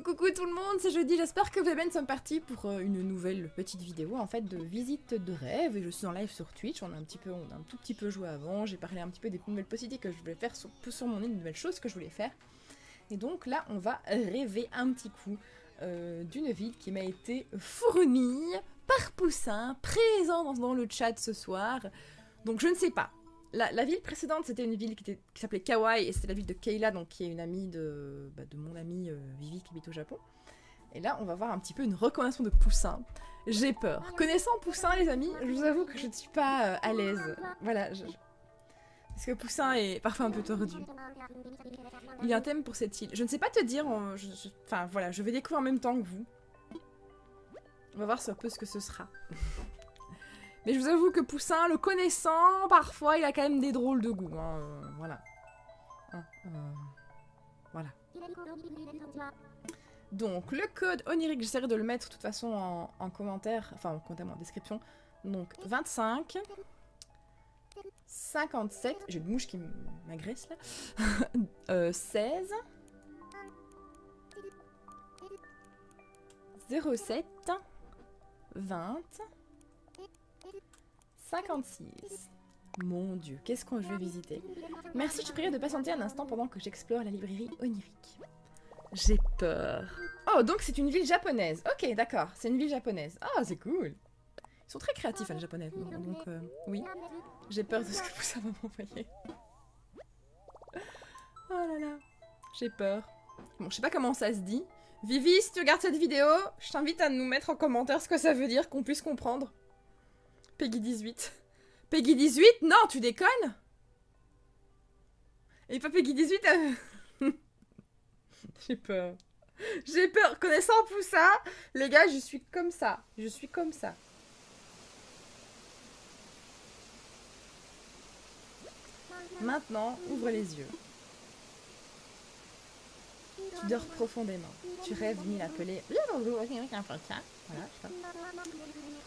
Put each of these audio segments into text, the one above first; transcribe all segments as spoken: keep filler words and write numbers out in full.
coucou tout le monde, c'est jeudi, j'espère que vous allez bien. Nous sommes partis pour une nouvelle petite vidéo en fait de visite de rêve et je suis en live sur Twitch. On a un petit peu, on a un tout petit peu joué avant, j'ai parlé un petit peu des nouvelles possibilités que je voulais faire sur, sur mon île, des nouvelles choses que je voulais faire. Et donc là on va rêver un petit coup euh, d'une ville qui m'a été fournie par Poussin, présent dans, dans le chat ce soir. Donc je ne sais pas. La, la ville précédente, c'était une ville qui, qui s'appelait Kawaii, et c'était la ville de Keila, donc qui est une amie de, bah, de mon amie euh, Vivi qui habite au Japon. Et là, on va voir un petit peu une recommandation de Poussin. J'ai peur. Connaissant Poussin, les amis, je vous avoue que je ne suis pas euh, à l'aise. Voilà. Je... Parce que Poussin est parfois un peu tordu. Il y a un thème pour cette île. Je ne sais pas te dire, on... je, je... enfin voilà, je vais découvrir en même temps que vous. On va voir un peu ce que ce sera. Mais je vous avoue que Poussin, le connaissant, parfois, il a quand même des drôles de goût. Hein, euh, voilà. Hein, euh, voilà. Donc, le code onirique, j'essaierai de le mettre de toute façon en, en commentaire, enfin, en commentaire, en description. Donc, vingt-cinq, cinquante-sept, j'ai une mouche qui m'agresse là, euh, seize, zéro sept, vingt, cinquante-six. Mon dieu, qu'est-ce que je vais visiter? Merci, je te prie de patienter un instant pendant que j'explore la librairie onirique. J'ai peur. Oh, donc c'est une ville japonaise. Ok, d'accord, c'est une ville japonaise. Ah, oh, c'est cool. Ils sont très créatifs, hein, les japonais. Donc, euh, oui. J'ai peur de ce que vous allez m'envoyer. Oh là là. J'ai peur. Bon, je sais pas comment ça se dit. Vivi, si tu regardes cette vidéo, je t'invite à nous mettre en commentaire ce que ça veut dire, qu'on puisse comprendre. Peggy dix-huit. Peggy dix-huit? Non, tu déconnes? Et pas Peggy dix-huit euh... J'ai peur. J'ai peur. Connaissant Poussin, les gars, je suis comme ça. Je suis comme ça. Maintenant, ouvre les yeux. Tu dors profondément. Tu rêves mille appelés. Voilà, je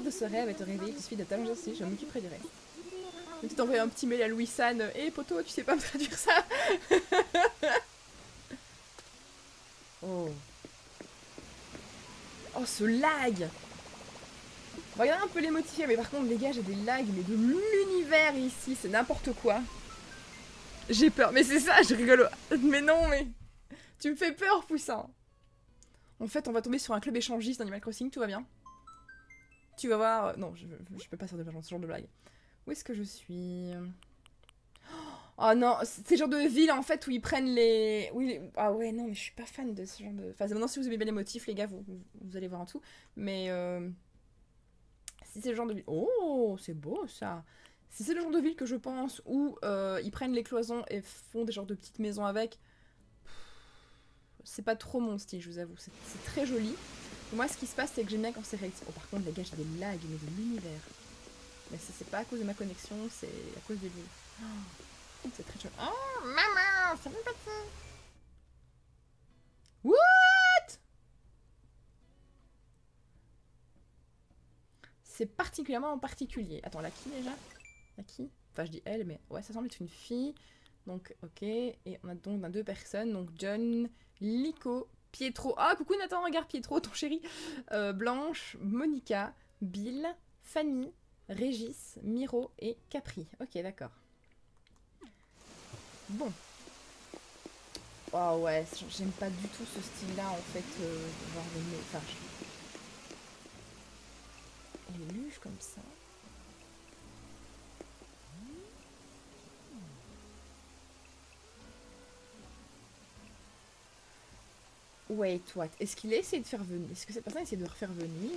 de ce rêve et te réveiller, il suffit de t'allonger aussi, je m'occuperai du reste. Tu t'envoies un petit mail à Louis-San. Hé hey, poteau, tu sais pas me traduire ça? Oh. Oh, ce lag. Bon, regardez un peu les motifs, mais par contre, les gars, j'ai des lags, mais de l'univers ici, c'est n'importe quoi. J'ai peur, mais c'est ça, je rigole. Mais non, mais. Tu me fais peur, Poussin. En fait, on va tomber sur un club échangiste d'Animal Crossing, tout va bien. Tu vas voir... Non, je, je peux pas faire de ce genre de blague. Où est-ce que je suis? Oh non, c'est le genre de ville, en fait, où ils prennent les... Où ils... Ah ouais, non, mais je suis pas fan de ce genre de... Enfin, maintenant, si vous aimez bien les motifs, les gars, vous, vous allez voir en dessous. Mais... Euh... Si c'est le genre de ville... Oh, c'est beau, ça. Si c'est le genre de ville que je pense, où euh, ils prennent les cloisons et font des genres de petites maisons avec... C'est pas trop mon style, je vous avoue. C'est très joli. Moi, ce qui se passe, c'est que j'aime bien quand c'est réactif. Oh, par contre, les gars, j'ai des lags, mais de l'univers. Mais c'est pas à cause de ma connexion, c'est à cause de lui. Oh, c'est très joli. Oh, maman, c'est mon petit. What? C'est particulièrement en particulier. Attends, la qui déjà? La qui? Enfin, je dis elle, mais ouais, ça semble être une fille. Donc, ok. Et on a donc on a deux personnes. Donc, John... Lico, Pietro, ah coucou Nathan, regarde Pietro, ton chéri, euh, Blanche, Monica, Bill, Fanny, Régis, Miro et Capri. Ok, d'accord. Bon. Oh ouais, j'aime pas du tout ce style-là, en fait, euh, genre les messages. Les luges comme ça. Wait, what? Est-ce qu'il a essayé de faire Venise? Est-ce que cette personne a essayé de refaire Venise?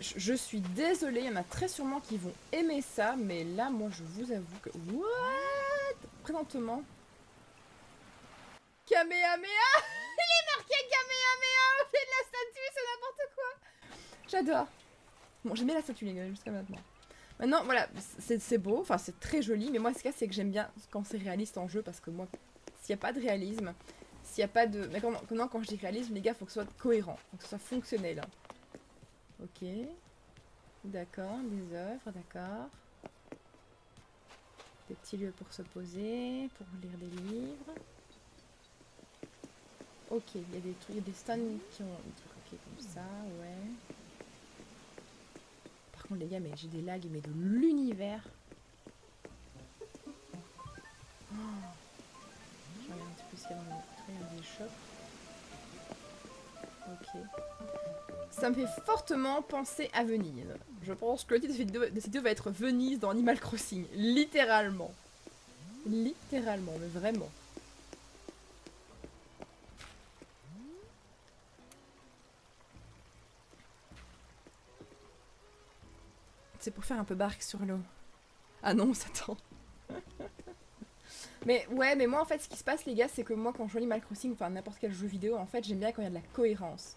Je, je suis désolée, il y en a très sûrement qui vont aimer ça, mais là, moi, je vous avoue que... What? Présentement... Kamehameha! Il est marqué Kamehameha au pied de la statue, c'est n'importe quoi! J'adore! Bon, j'aimais la statue, les gars, jusqu'à maintenant. Maintenant, voilà, c'est beau, enfin c'est très joli, mais moi ce cas c'est que j'aime bien quand c'est réaliste en jeu, parce que moi, s'il n'y a pas de réalisme, s'il n'y a pas de... Mais quand, non, quand je dis réalisme, les gars, faut que ce soit cohérent, faut que ce soit fonctionnel. Ok, d'accord, des œuvres, d'accord. des petits lieux pour se poser, pour lire des livres. Ok, il y a des trucs, il y a des stands qui ont des trucs okay, comme ça, ouais. Par contre les gars, mais j'ai des lags, mais de l'univers. Oh. Je regarde un petit peu ce qu'il y a dans les, les shops. Ok. Ça me fait fortement penser à Venise. Je pense que le titre de cette vidéo va être Venise dans Animal Crossing. Littéralement. Littéralement, mais vraiment. C'est pour faire un peu barque sur l'eau. Ah non, on s'attend. Mais ouais, mais moi en fait, ce qui se passe les gars, c'est que moi quand je joue Animal Crossing, enfin n'importe quel jeu vidéo, en fait, j'aime bien quand il y a de la cohérence.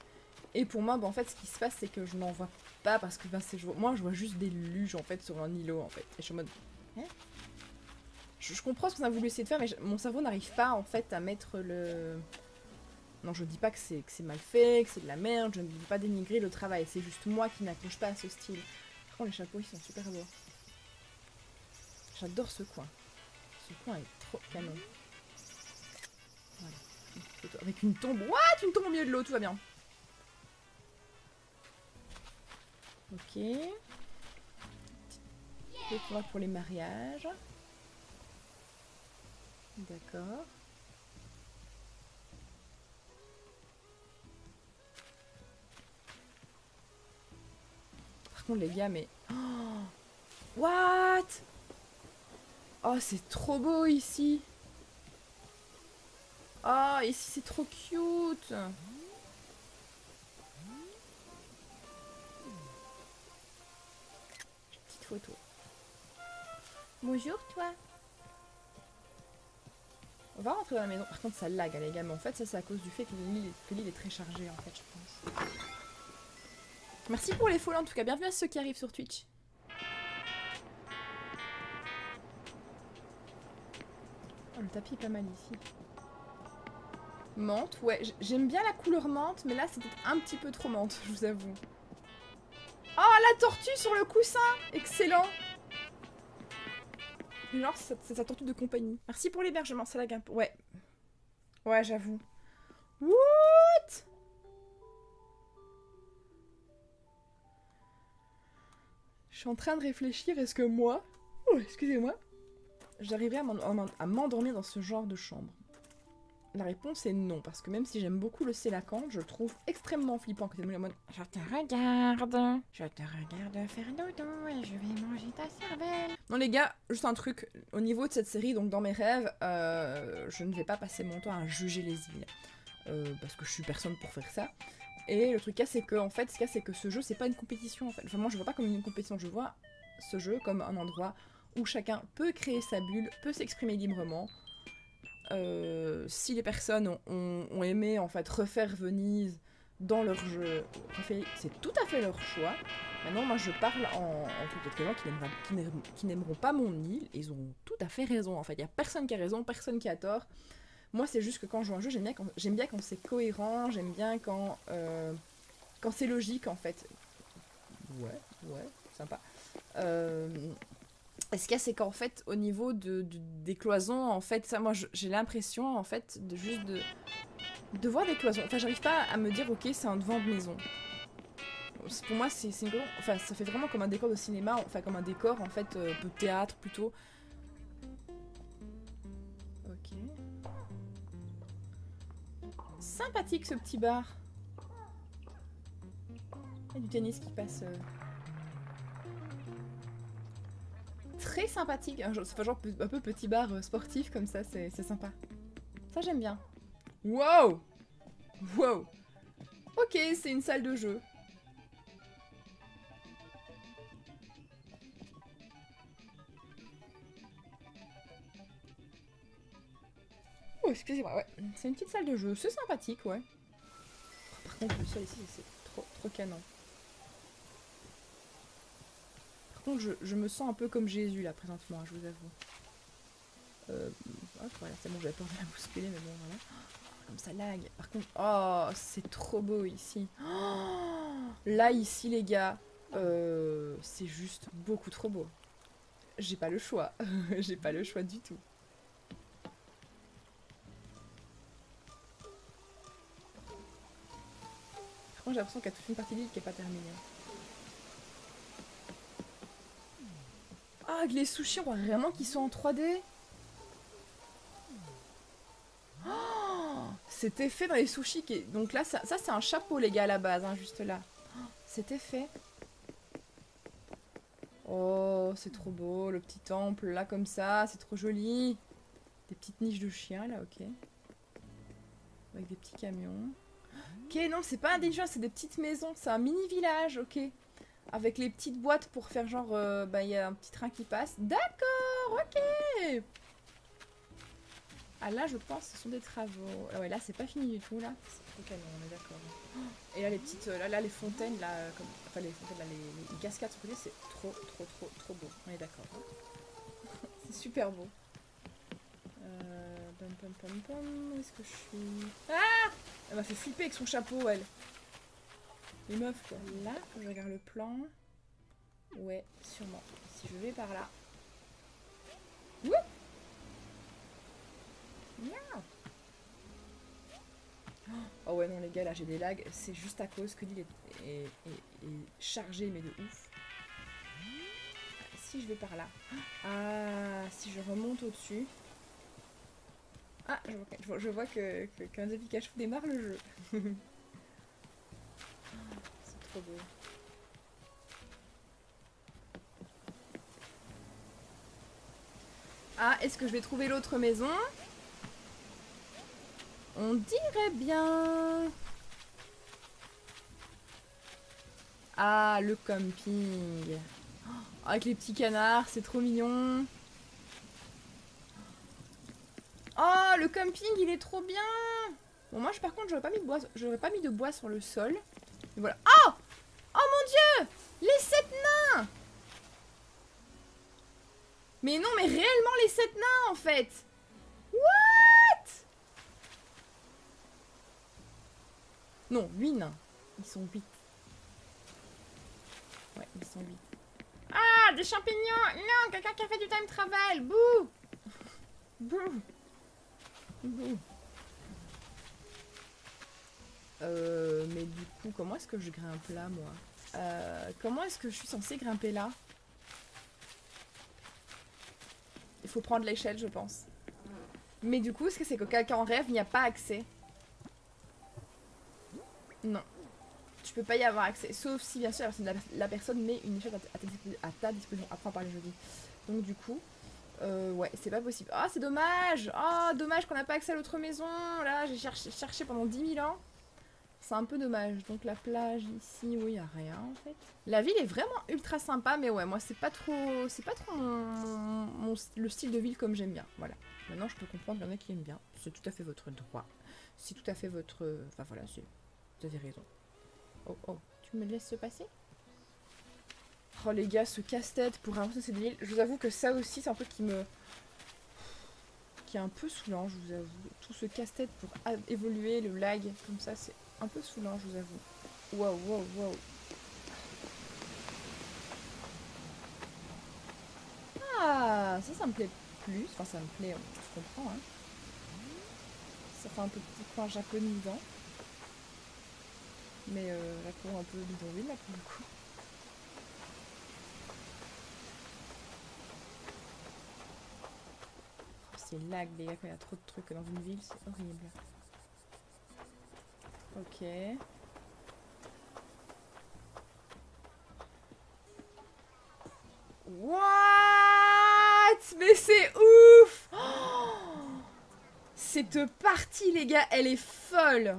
Et pour moi, bah, en fait, ce qui se passe, c'est que je n'en vois pas parce que bah, je vois... moi, je vois juste des luges en fait sur un îlot en fait. Et je suis en mode... Hein je, je comprends ce que ça a voulu essayer de faire, mais je... mon cerveau n'arrive pas en fait à mettre le... Non, je dis pas que c'est mal fait, que c'est de la merde, je ne veux pas dénigrer le travail, c'est juste moi qui n'accroche pas à ce style. Oh, les chapeaux, ils sont super beaux. J'adore ce coin. Ce coin est trop canon. Voilà. Avec une tombe. What? Une tombe au milieu de l'eau, tout va bien. Ok. Des fois pour les mariages. D'accord. Les gars, mais oh, what? Oh, c'est trop beau ici. Oh, ici c'est trop cute. Petite photo. Bonjour toi. On va rentrer dans la maison. Par contre, ça lag, les gars. Mais en fait, ça c'est à cause du fait que l'île est très chargée, en fait, je pense. Merci pour les follow en tout cas, bienvenue à ceux qui arrivent sur Twitch. Oh, le tapis est pas mal ici. Menthe, ouais, j'aime bien la couleur menthe, mais là c'est peut-être un petit peu trop menthe, je vous avoue. Oh, la tortue sur le coussin, excellent. Genre, c'est sa tortue de compagnie. Merci pour l'hébergement, c'est la gimpe. Ouais, ouais, j'avoue. What? Je suis en train de réfléchir, est-ce que moi, oh, excusez-moi, j'arriverai à m'endormir dans ce genre de chambre? La réponse est non, parce que même si j'aime beaucoup le Célacant, je le trouve extrêmement flippant. Quand la mode, je te regarde, je te regarde faire dodo et je vais manger ta cervelle. Non les gars, juste un truc, au niveau de cette série, donc dans mes rêves, euh, je ne vais pas passer mon temps à juger les îles, euh, parce que je suis personne pour faire ça. Et le truc, c'est que en fait, ce cas, c'est que ce jeu, c'est pas une compétition. En fait. Enfin, moi, je vois pas comme une compétition. Je vois ce jeu comme un endroit où chacun peut créer sa bulle, peut s'exprimer librement. Euh, si les personnes ont, ont, ont aimé en fait refaire Venise dans leur jeu, c'est tout à fait leur choix. Maintenant, moi, je parle en, en tout cas de gens qui n'aimeront, qui n'aimeront pas mon île. Ils ont tout à fait raison. En fait, il y a personne qui a raison, personne qui a tort. Moi, c'est juste que quand je joue un jeu, j'aime bien quand, j'aime bien quand c'est cohérent, j'aime bien quand, euh, quand c'est logique, en fait. Ouais, ouais, sympa. Euh, et ce qu'il y a, c'est qu'en fait, au niveau de, de, des cloisons, en fait, ça, moi, j'ai l'impression, en fait, de juste de, de voir des cloisons. Enfin, j'arrive pas à me dire, ok, c'est un devant de maison. Pour moi, c'est une cloison. Enfin, ça fait vraiment comme un décor de cinéma, enfin, comme un décor, en fait, euh, de théâtre, plutôt. Sympathique ce petit bar. Il y a du tennis qui passe. Euh... Très sympathique. C'est pas genre un peu petit bar euh, sportif comme ça, c'est sympa. Ça j'aime bien. Wow! Wow! Ok, c'est une salle de jeu. Oh, excusez-moi, ouais. C'est une petite salle de jeu, c'est sympathique, ouais. Par contre, le sol ici, c'est trop, trop canon. Par contre, je, je me sens un peu comme Jésus, là, présentement, hein, je vous avoue. Euh... Ah, c'est bon, j'avais peur de la bousculer, mais bon, voilà. Oh, comme ça lag. Par contre... Oh, c'est trop beau, ici. Oh, là, ici, les gars, euh, c'est juste beaucoup trop beau. j'ai pas le choix. J'ai pas le choix du tout. Par contre, j'ai l'impression qu'il y a toute une partie de l'île qui n'est pas terminée. Ah, les sushis, on voit vraiment qu'ils sont en trois D. Oh, cet effet dans les sushis qui est... Donc là, ça, ça c'est un chapeau, les gars, à la base, hein, juste là. Oh, cet effet. Oh, c'est trop beau, le petit temple, là, comme ça, c'est trop joli. Des petites niches de chiens, là, ok. Avec des petits camions. Ok, non, c'est pas intelligent, c'est des petites maisons, c'est un mini-village, ok. Avec les petites boîtes pour faire genre, euh, bah, il y a un petit train qui passe. D'accord, ok. Ah là, je pense que ce sont des travaux. Ah ouais, là, c'est pas fini du tout, là. C'est trop canon, on est d'accord. Et là, les petites, là, là les fontaines, là, comme, enfin, les fontaines, là, les, les cascades sur le côté, c'est trop, trop, trop, trop beau. On est d'accord. C'est super beau. Euh, pom, pom, pom, pom, où est-ce que je suis? Ah! Elle m'a fait flipper avec son chapeau, elle. Les meufs, quoi. Là, je regarde le plan. Ouais, sûrement. Si je vais par là. Wouh! Oh ouais, non, les gars, là, j'ai des lags. C'est juste à cause que l'île est, est, est, est chargée, mais de ouf. Si je vais par là. Ah, si je remonte au-dessus. Ah, je vois, je vois que, que, qu'un de Pikachu démarre le jeu. C'est trop beau. Ah, est-ce que je vais trouver l'autre maison? On dirait bien. Ah, le camping. Oh, avec les petits canards, c'est trop mignon. Oh, le camping, il est trop bien. Bon, moi, je, par contre, j'aurais pas mis de bois, j'aurais pas mis de bois sur le sol. Et voilà. Oh, oh mon Dieu, les sept nains. Mais non, mais réellement les sept nains, en fait. What? Non, huit nains. Ils sont huit. Ouais, ils sont huit. Ah, des champignons. Non, quelqu'un qui a fait du time travel. Bouh. Bouh. Bouh. Euh, mais du coup, comment est-ce que je grimpe là, moi? euh, Comment est-ce que je suis censée grimper là? Il faut prendre l'échelle, je pense. Mais du coup, est-ce que c'est que quelqu'un en rêve n'y a pas accès? Non. Tu peux pas y avoir accès. Sauf si, bien sûr, la, la personne met une échelle à ta disposition. Apprends par les jeux. Donc du coup, euh, ouais, c'est pas possible. Ah, oh, c'est dommage. Ah, oh, dommage qu'on n'a pas accès à l'autre maison. Là, j'ai cherché, cherché pendant dix mille ans. C'est un peu dommage. Donc la plage ici, oui, y a rien en fait. La ville est vraiment ultra sympa, mais ouais, moi c'est pas trop, c'est pas trop mon, mon, le style de ville comme j'aime bien. Voilà. Maintenant, je peux comprendre qu'il y en a qui aiment bien. C'est tout à fait votre droit. C'est tout à fait votre, enfin voilà, c'est, vous avez raison. Oh oh, tu me laisses se passer? Oh les gars, ce casse-tête pour avancer cette ville. Je vous avoue que ça aussi, c'est un truc qui me, qui est un peu saoulant. Je vous avoue, tout ce casse-tête pour évoluer, le lag, comme ça, c'est un peu saoulant, je vous avoue. Waouh, waouh, waouh. Ah, ça, ça me plaît plus. Enfin, ça me plaît, je comprends. Hein. Ça fait un peu petit coin japonisant. Mais euh, la cour un peu bidonville, là, pour le coup. Oh, c'est lag, les gars, quand il y a trop de trucs dans une ville, c'est horrible. Ok. What? Mais c'est ouf! Oh, cette partie, les gars, elle est folle!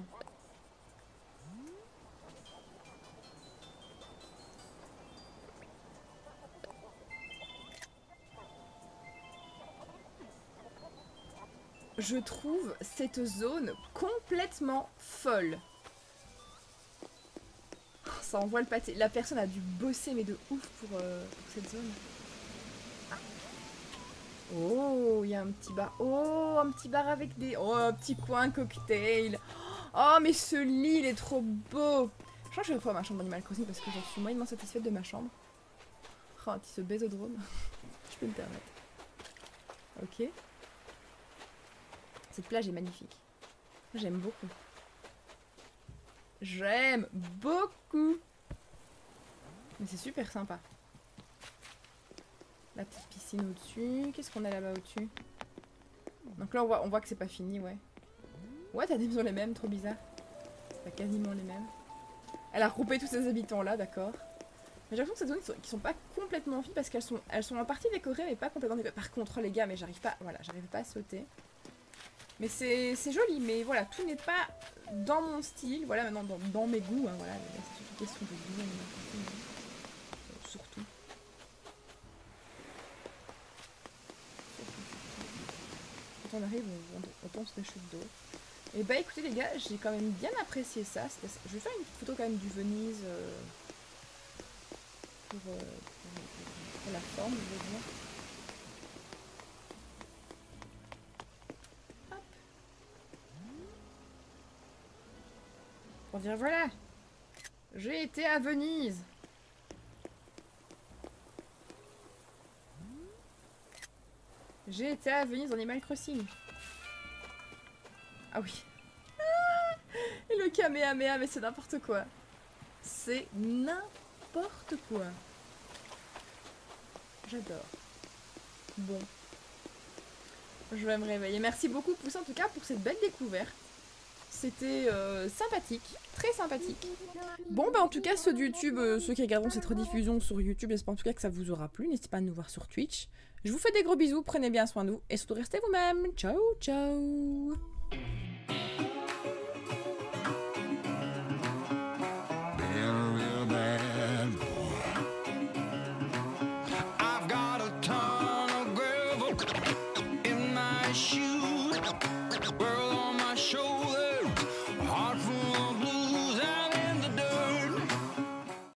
Je trouve cette zone complètement folle. Ça envoie le pâté. La personne a dû bosser mais de ouf pour, euh, pour cette zone. Ah. Oh, il y a un petit bar. Oh, un petit bar avec des... Oh, un petit coin cocktail. Oh, mais ce lit, il est trop beau. Je crois que je vais reprendre ma chambre d'Animal Crossing parce que je suis moyennement satisfaite de ma chambre. Oh, un petit se baise au drone. je peux me permettre. Ok. Cette plage est magnifique. J'aime beaucoup. J'aime beaucoup. Mais c'est super sympa. La petite piscine au-dessus. Qu'est-ce qu'on a là-bas au-dessus? Donc là, on voit, on voit que c'est pas fini, ouais. Ouais, t'as des maisons les mêmes, trop bizarre. T'as quasiment les mêmes. Elle a regroupé tous ces habitants-là, d'accord. Mais j'ai l'impression que ces zones qui sont, qui sont pas complètement vides parce qu'elles sont, elles sont en partie décorées, mais pas complètement décorées. Par contre, les gars, mais j'arrive pas, voilà, j'arrive pas à sauter. Mais c'est joli, mais voilà, tout n'est pas dans mon style, voilà, maintenant dans, dans mes goûts, hein, voilà. C'est une question de goût, mais... surtout. Quand on arrive, on, on, on tombe sur des chutes d'eau. Et bah écoutez les gars, j'ai quand même bien apprécié ça. Je vais faire une petite photo quand même du Venise euh, pour, euh, pour, pour, pour la forme, je veux dire. Hop. Pour dire voilà, j'ai été à Venise. J'ai été à Venise en Animal Crossing. Ah oui. Ah, et le Kamehameha, mais c'est n'importe quoi. C'est n'importe quoi. J'adore. Bon. Je vais me réveiller. Merci beaucoup Poussin en tout cas pour cette belle découverte. C'était euh, sympathique, très sympathique. Bon bah en tout cas ceux de YouTube, euh, ceux qui regarderont cette rediffusion sur YouTube, j'espère en tout cas que ça vous aura plu. N'hésitez pas à nous voir sur Twitch. Je vous fais des gros bisous, prenez bien soin de vous et surtout restez vous-même. Ciao, ciao. Shoot.